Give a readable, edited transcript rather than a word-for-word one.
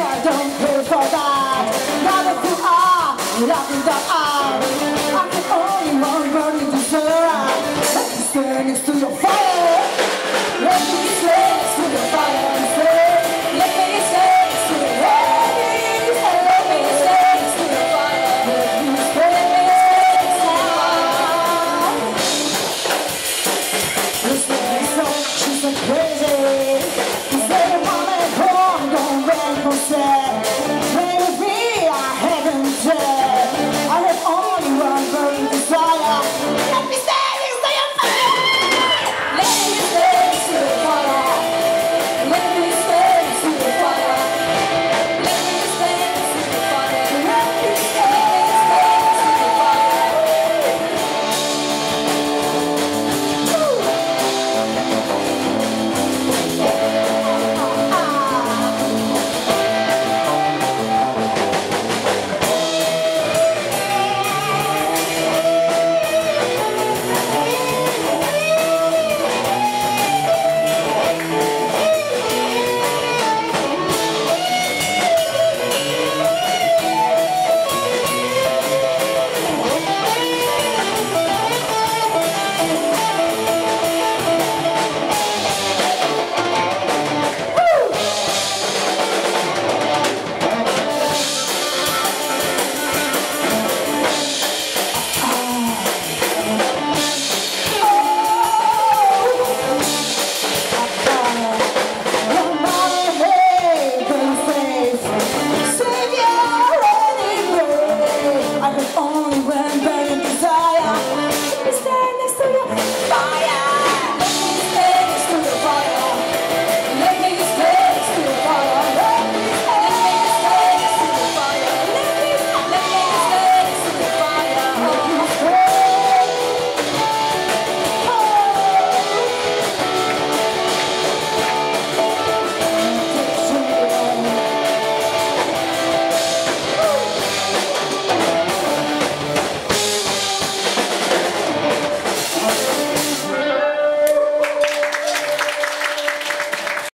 I don't care for that. Not a fool, I'm not